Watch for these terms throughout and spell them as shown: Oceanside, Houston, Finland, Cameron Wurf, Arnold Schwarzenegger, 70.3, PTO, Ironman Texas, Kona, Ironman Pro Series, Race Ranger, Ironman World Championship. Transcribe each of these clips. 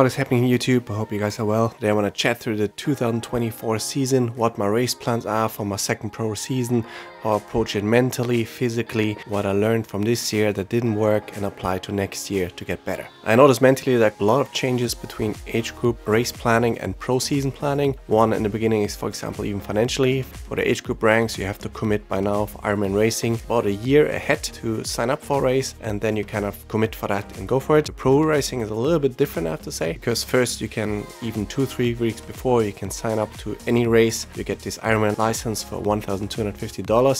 what is happening in YouTube. I hope you guys are well. Today I want to chat through the 2024 season, what my race plans are for my second pro season, how I approach it mentally, physically, what I learned from this year that didn't work and apply to next year to get better. I noticed mentally that a lot of changes between age group race planning and pro season planning. One in the beginning is, for example, even financially. For the age group ranks, you have to commit by now for Ironman racing about a year ahead to sign up for a race, and then you kind of commit for that and go for it. The pro racing is a little bit different, I have to say, because first you can, even 2-3 weeks before, you can sign up to any race. You get this Ironman license for $1,250.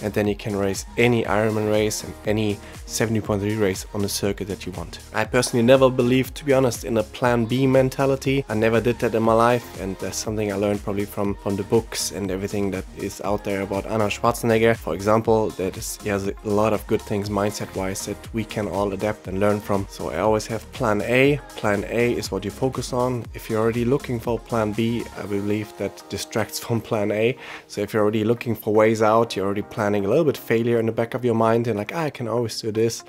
And then you can race any Ironman race and any 70.3 race on the circuit that you want. I personally never believed, to be honest, in a plan B mentality. I never did that in my life, and that's something I learned probably from the books and everything that is out there about Arnold Schwarzenegger, for example. That is, he has a lot of good things mindset wise that we can all adapt and learn from. So I always have plan A. Plan A is what you focus on. If you're already looking for plan B, I believe that distracts from plan A. So if you're already looking for ways out, you're already planning a little bit failure in the back of your mind and like, I can always do this.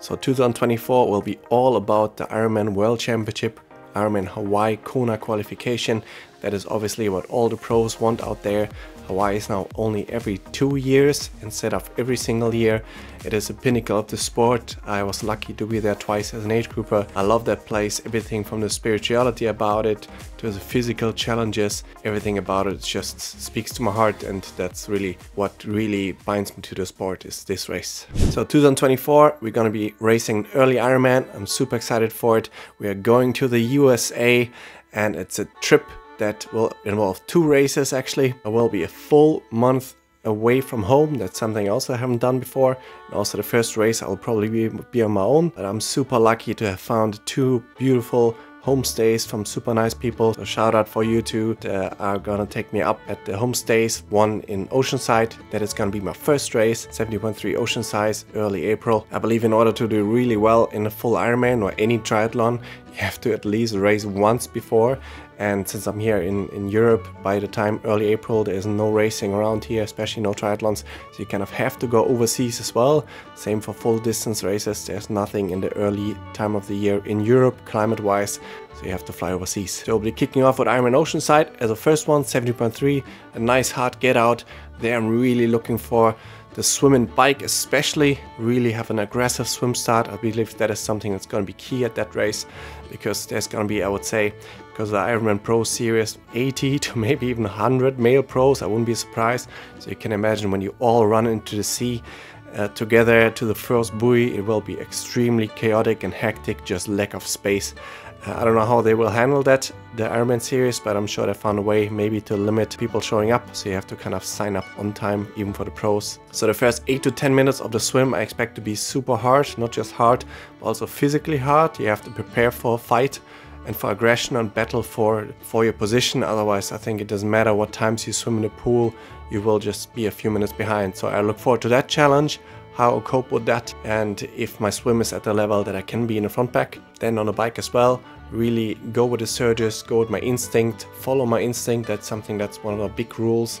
So 2024 will be all about the Ironman World Championship, Ironman Hawaii Kona qualification. That is obviously what all the pros want out there. Hawaii is now only every 2 years instead of every single year. It is a pinnacle of the sport. I was lucky to be there twice as an age grouper. I love that place, everything from the spirituality about it to the physical challenges. Everything about it just speaks to my heart, and that's really what really binds me to the sport, is this race. So 2024, we're gonna be racing an early Ironman. I'm super excited for it. We are going to the USA, and it's a trip that will involve 2 races actually. I will be a full month away from home. That's something else I haven't done before. And also the first race I'll probably be on my own. But I'm super lucky to have found 2 beautiful homestays from super nice people. So shout out for you two that are gonna take me up at the homestays. One in Oceanside, that is gonna be my first race, 70.3 Oceanside, early April. I believe in order to do really well in a full Ironman or any triathlon, you have to at least race once before. And since I'm here in Europe, by the time early April, there is no racing around here, especially no triathlons. So you kind of have to go overseas as well. Same for full distance races. There's nothing in the early time of the year in Europe, climate-wise. So you have to fly overseas. So we'll be kicking off with Ironman Oceanside as the first one, 70.3. A nice hard get out. There I'm really looking for the swim and bike, especially. Really have an aggressive swim start. I believe that is something that's going to be key at that race, because there's going to be, I would say, because the Ironman Pro Series, 80 to maybe even 100 male pros. I wouldn't be surprised. So you can imagine when you all run into the sea together to the first buoy, it will be extremely chaotic and hectic, just lack of space. I don't know how they will handle that, the Ironman series, but I'm sure they found a way maybe to limit people showing up, so you have to kind of sign up on time, even for the pros. So the first 8 to 10 minutes of the swim I expect to be super hard, not just hard, but also physically hard. You have to prepare for a fight and for aggression and battle for your position. Otherwise, I think it doesn't matter what times you swim in the pool, you will just be a few minutes behind. So I look forward to that challenge, how I cope with that, and if my swim is at the level that I can be in the front pack. Then on the bike as well, really go with the surges, go with my instinct, follow my instinct. That's something that's one of the big rules,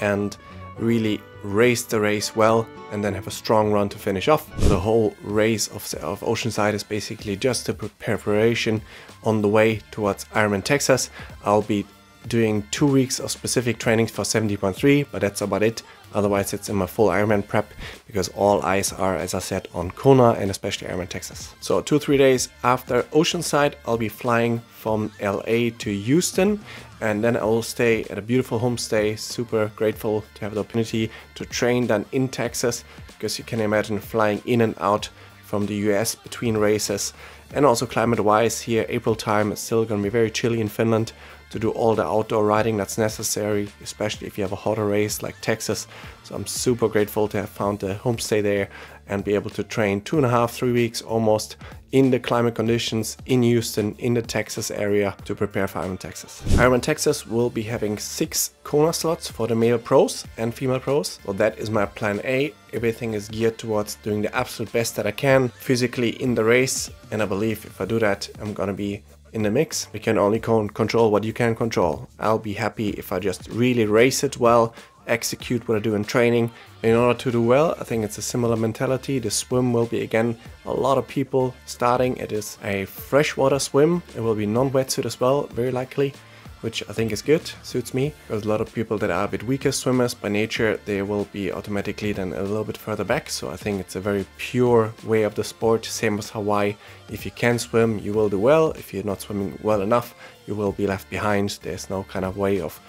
and really race the race well, and then have a strong run to finish off. So the whole race of Oceanside is basically just a preparation on the way towards Ironman Texas. I'll be doing 2 weeks of specific trainings for 70.3, but that's about it. Otherwise, it's in my full Ironman prep, because all eyes are, as I said, on Kona and especially Ironman Texas. So 2-3 days after Oceanside, I'll be flying from LA to Houston, and then I will stay at a beautiful homestay. Super grateful to have the opportunity to train then in Texas, because you can imagine flying in and out from the US between races. And also climate-wise here, April time, it's still gonna be very chilly in Finland, to do all the outdoor riding that's necessary, especially if you have a hotter race like Texas. So I'm super grateful to have found a homestay there and be able to train 2.5-3 weeks almost in the climate conditions in Houston, in the Texas area, to prepare for Ironman Texas. Ironman Texas will be having 6 Kona slots for the male pros and female pros. So that is my plan A. Everything is geared towards doing the absolute best that I can physically in the race. And I believe if I do that, I'm gonna be in the mix. We can only control what you can control. I'll be happy if I just really race it well, execute what I do in training in order to do well. I think it's a similar mentality. The swim will be, again, a lot of people starting. It is a freshwater swim. It will be non-wetsuit as well, very likely, which I think is good, suits me. There's a lot of people that are a bit weaker swimmers by nature. They will be automatically then a little bit further back. So I think it's a very pure way of the sport, same as Hawaii. If you can swim, you will do well. If you're not swimming well enough, you will be left behind. There's no kind of way of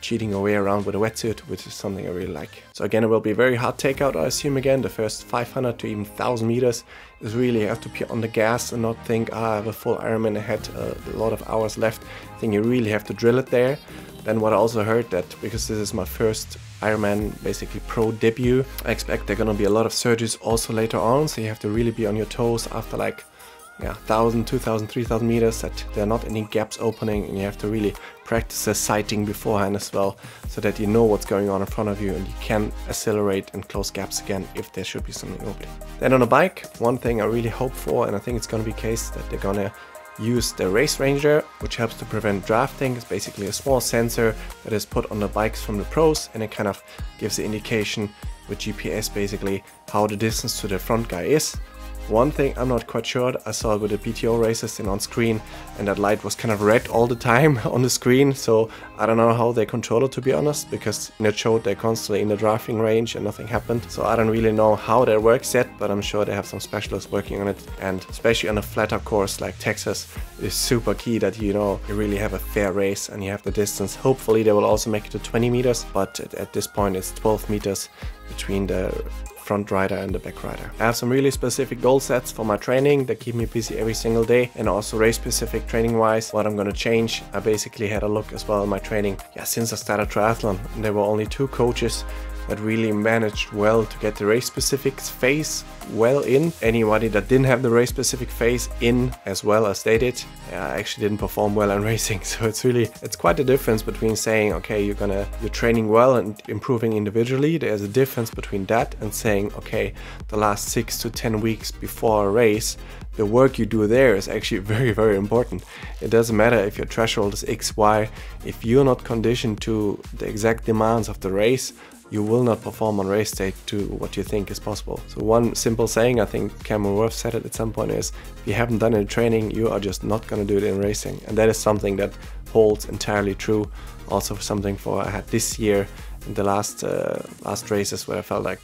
cheating your way around with a wetsuit, which is something I really like. So again, it will be a very hard takeout, I assume. Again, the first 500 to even 1,000 meters is really, you have to be on the gas and not think, I have a full Ironman ahead, a lot of hours left. I think you really have to drill it there. Then what I also heard, that because this is my first Ironman basically pro debut, I expect there are going to be a lot of surges also later on, so you have to really be on your toes after like 1,000, 2,000, 3,000 meters, that there are not any gaps opening, and you have to really practice the sighting beforehand as well, so that you know what's going on in front of you and you can accelerate and close gaps again if there should be something opening. Then on a bike, one thing I really hope for, and I think it's going to be the case, that they're going to use the Race Ranger, which helps to prevent drafting. It's basically a small sensor that is put on the bikes from the pros, and it kind of gives the indication with GPS basically how the distance to the front guy is. One thing I'm not quite sure, I saw it with the PTO races and on screen, and that light was kind of red all the time on the screen, so I don't know how they control it, to be honest, because it showed they're constantly in the drafting range and nothing happened. So I don't really know how that works yet, but I'm sure they have some specialists working on it, and especially on a flatter course like Texas, it's super key that you really have a fair race and you have the distance. Hopefully they will also make it to 20 meters, but at this point it's 12 meters between the front rider and the back rider. I have some really specific goal sets for my training that keep me busy every single day, and also race specific training wise, what I'm going to change. I basically had a look as well in my training since I started triathlon, and there were only two coaches that really managed well to get the race specific phase well in. Anybody that didn't have the race specific phase in as well as they did, actually didn't perform well in racing. So it's quite a difference between saying, okay, you're training well and improving individually. There's a difference between that and saying, okay, the last 6 to 10 weeks before a race, the work you do there is actually very, very important. It doesn't matter if your threshold is X, Y, if you're not conditioned to the exact demands of the race, you will not perform on race day to what you think is possible. So one simple saying, I think Cameron Wurf said it at some point, is if you haven't done it in training, you are just not gonna do it in racing. And that is something that holds entirely true. Also something for I had this year in the last races, where I felt like,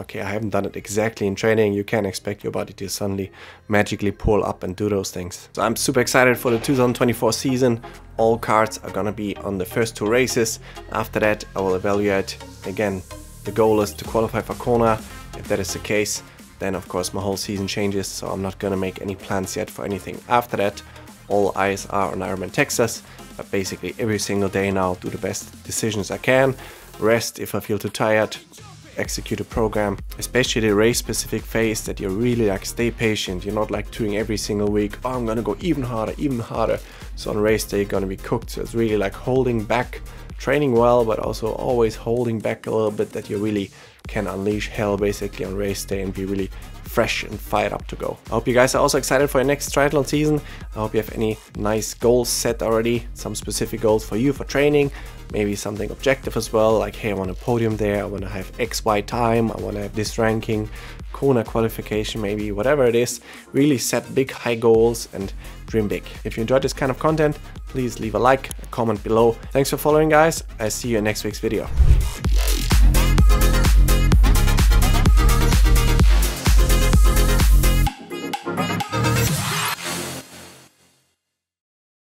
okay, I haven't done it exactly in training. You can't expect your body to suddenly magically pull up and do those things. So I'm super excited for the 2024 season. All cards are gonna be on the first two races. After that, I will evaluate. Again, the goal is to qualify for Kona. If that is the case, then of course my whole season changes, so I'm not gonna make any plans yet for anything after that. All eyes are on Ironman Texas. But basically every single day now, do the best decisions I can. Rest if I feel too tired. Execute a program, especially the race specific phase, that you really stay patient. You're not doing every single week, oh, I'm gonna go even harder, even harder. So on race day, you're gonna be cooked. So it's really holding back, training well, but also always holding back a little bit, that you really can unleash hell basically on race day and be really fresh and fired up to go. I hope you guys are also excited for your next triathlon season. I hope you have any nice goals set already, some specific goals for you for training, maybe something objective as well, like, hey, I want a podium there, I want to have XY time, I want to have this ranking, Kona qualification maybe, whatever it is. Really set big high goals and dream big. If you enjoyed this kind of content, please leave a like, a comment below. Thanks for following, guys. I see you in next week's video.